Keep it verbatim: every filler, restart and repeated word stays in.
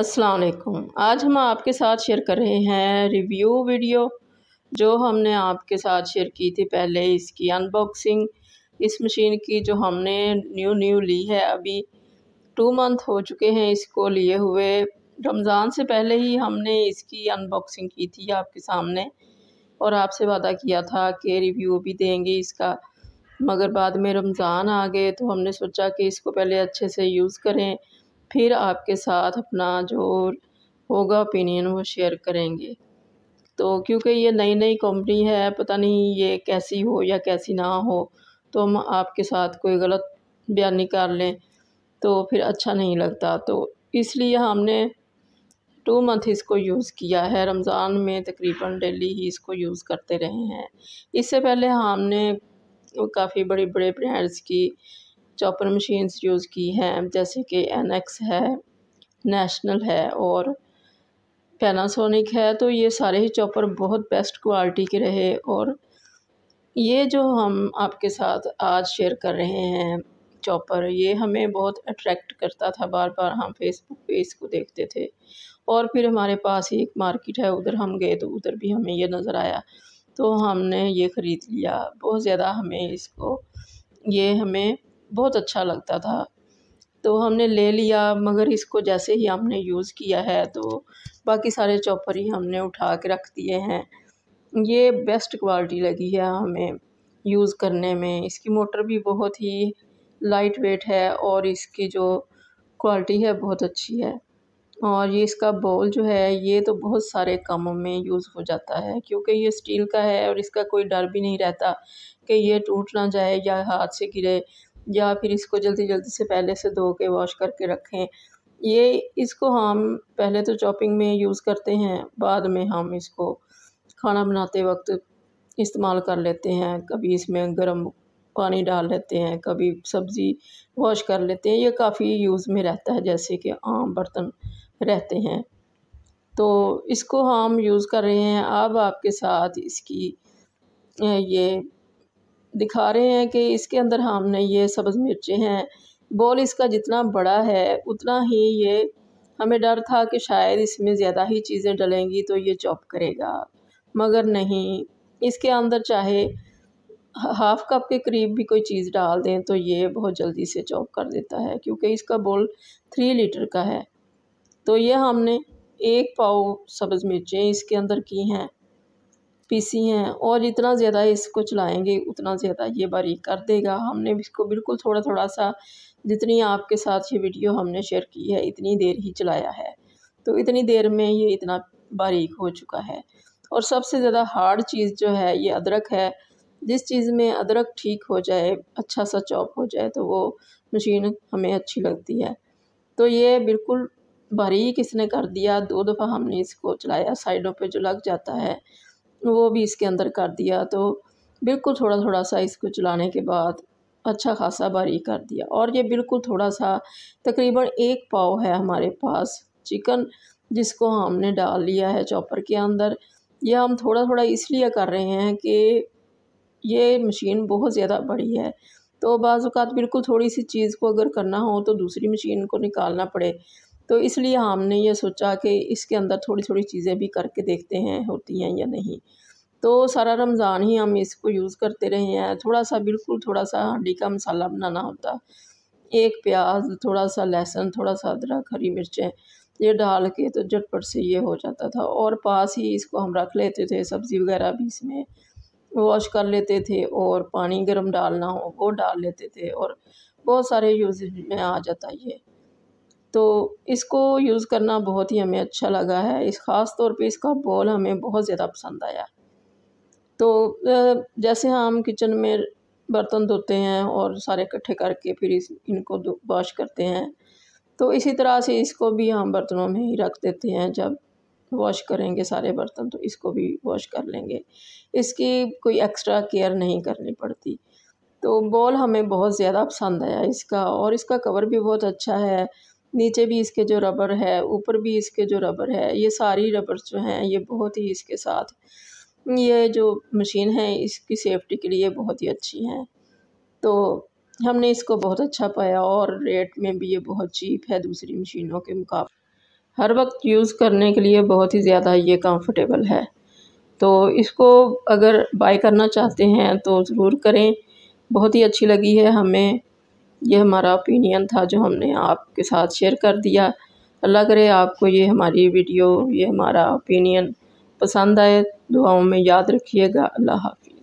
अस्सलाम वालेकुम। आज हम आपके साथ शेयर कर रहे हैं रिव्यू वीडियो जो हमने आपके साथ शेयर की थी पहले, इसकी अनबॉक्सिंग इस मशीन की जो हमने न्यू न्यू ली है। अभी टू मंथ हो चुके हैं इसको लिए हुए। रमज़ान से पहले ही हमने इसकी अनबॉक्सिंग की थी आपके सामने और आपसे वादा किया था कि रिव्यू भी देंगे इसका, मगर बाद में रमज़ान आ गए तो हमने सोचा कि इसको पहले अच्छे से यूज़ करें, फिर आपके साथ अपना जो होगा ओपिनियन वो शेयर करेंगे। तो क्योंकि ये नई नई कंपनी है, पता नहीं ये कैसी हो या कैसी ना हो, तो हम आपके साथ कोई गलत बयानी कर लें तो फिर अच्छा नहीं लगता। तो इसलिए हमने टू मंथ इसको यूज़ किया है। रमज़ान में तकरीबन डेली ही इसको यूज़ करते रहे हैं। इससे पहले हमने काफ़ी बड़े बड़े ब्रांड्स की चॉपर मशीन्स यूज़ की हैं, जैसे कि एनेक्स है, नेशनल है और पैनासोनिक है। तो ये सारे ही चॉपर बहुत बेस्ट क्वालिटी के रहे और ये जो हम आपके साथ आज शेयर कर रहे हैं चॉपर, ये हमें बहुत अट्रैक्ट करता था। बार बार हम फेसबुक पे इसको देखते थे और फिर हमारे पास ही एक मार्केट है, उधर हम गए तो उधर भी हमें ये नज़र आया तो हमने ये ख़रीद लिया। बहुत ज़्यादा हमें इसको ये हमें बहुत अच्छा लगता था तो हमने ले लिया। मगर इसको जैसे ही हमने यूज़ किया है तो बाकी सारे चॉपर ही हमने उठा के रख दिए हैं। ये बेस्ट क्वालिटी लगी है हमें यूज़ करने में। इसकी मोटर भी बहुत ही लाइट वेट है और इसकी जो क्वालिटी है बहुत अच्छी है। और ये इसका बॉल जो है ये तो बहुत सारे कामों में यूज़ हो जाता है, क्योंकि ये स्टील का है और इसका कोई डर भी नहीं रहता कि ये टूट ना जाए या हाथ से गिरे, या फिर इसको जल्दी जल्दी से पहले से धो के वॉश करके रखें। ये इसको हम पहले तो चॉपिंग में यूज़ करते हैं, बाद में हम इसको खाना बनाते वक्त इस्तेमाल कर लेते हैं। कभी इसमें गर्म पानी डाल लेते हैं, कभी सब्ज़ी वॉश कर लेते हैं। ये काफ़ी यूज़ में रहता है, जैसे कि आम बर्तन रहते हैं। तो इसको हम यूज़ कर रहे हैं। अब आपके साथ इसकी ये दिखा रहे हैं कि इसके अंदर हमने ये सब्ज़ मिर्चें हैं। बॉल इसका जितना बड़ा है उतना ही ये हमें डर था कि शायद इसमें ज़्यादा ही चीज़ें डलेंगी तो ये चॉप करेगा, मगर नहीं। इसके अंदर चाहे हाफ़ कप के करीब भी कोई चीज़ डाल दें तो ये बहुत जल्दी से चॉप कर देता है, क्योंकि इसका बॉल थ्री लीटर का है। तो ये हमने एक पाव सब्ज़ मिर्चें इसके अंदर की हैं, पीसी हैं, और जितना ज़्यादा इसको चलाएंगे उतना ज़्यादा ये बारीक कर देगा। हमने इसको बिल्कुल थोड़ा थोड़ा सा, जितनी आपके साथ ये वीडियो हमने शेयर की है इतनी देर ही चलाया है, तो इतनी देर में ये इतना बारीक हो चुका है। और सबसे ज़्यादा हार्ड चीज़ जो है ये अदरक है। जिस चीज़ में अदरक ठीक हो जाए, अच्छा सा चॉप हो जाए, तो वो मशीन हमें अच्छी लगती है। तो ये बिल्कुल बारीक इसने कर दिया। दो दफ़ा हमने इसको चलाया, साइडों पर जो लग जाता है वो भी इसके अंदर कर दिया। तो बिल्कुल थोड़ा थोड़ा सा इसको चलाने के बाद अच्छा खासा बारीक कर दिया। और ये बिल्कुल थोड़ा सा, तकरीबन एक पाव है हमारे पास चिकन जिसको हमने डाल लिया है चॉपर के अंदर। यह हम थोड़ा थोड़ा इसलिए कर रहे हैं कि ये मशीन बहुत ज़्यादा बड़ी है, तो बाज़ औक़ात बिल्कुल थोड़ी सी चीज़ को अगर करना हो तो दूसरी मशीन को निकालना पड़े। तो इसलिए हमने ये सोचा कि इसके अंदर थोड़ी थोड़ी चीज़ें भी करके देखते हैं होती हैं या नहीं। तो सारा रमज़ान ही हम इसको यूज़ करते रहे हैं। थोड़ा सा, बिल्कुल थोड़ा सा हांडी का मसाला बनाना होता, एक प्याज, थोड़ा सा लहसुन, थोड़ा सा अदरक, हरी मिर्चें, ये डाल के तो झटपट से ये हो जाता था। और पास ही इसको हम रख लेते थे, सब्ज़ी वगैरह भी इसमें वॉश कर लेते थे और पानी गर्म डालना हो वो डाल लेते थे, और बहुत सारे यूज़ में आ जाता ये। तो इसको यूज़ करना बहुत ही हमें अच्छा लगा है। इस ख़ास तौर पे इसका बॉल हमें बहुत ज़्यादा पसंद आया। तो जैसे हम किचन में बर्तन धोते हैं और सारे इकट्ठे करके फिर इस इनको वॉश करते हैं, तो इसी तरह से इसको भी हम बर्तनों में ही रख देते हैं। जब वॉश करेंगे सारे बर्तन तो इसको भी वॉश कर लेंगे, इसकी कोई एक्स्ट्रा केयर नहीं करनी पड़ती। तो बॉल हमें बहुत ज़्यादा पसंद आया इसका। और इसका कवर भी बहुत अच्छा है, नीचे भी इसके जो रबर है, ऊपर भी इसके जो रबर है, ये सारी रबर जो हैं ये बहुत ही इसके साथ, ये जो मशीन है इसकी सेफ़्टी के लिए बहुत ही अच्छी हैं। तो हमने इसको बहुत अच्छा पाया और रेट में भी ये बहुत चीप है दूसरी मशीनों के मुकाबले। हर वक्त यूज़ करने के लिए बहुत ही ज़्यादा ये कंफर्टेबल है। तो इसको अगर बाय करना चाहते हैं तो ज़रूर करें। बहुत ही अच्छी लगी है हमें, यह हमारा ओपिनियन था जो हमने आपके साथ शेयर कर दिया। अल्लाह करे आपको ये हमारी वीडियो, ये हमारा ओपिनियन पसंद आए। दुआओं में याद रखिएगा। अल्लाह हाफ़िज़।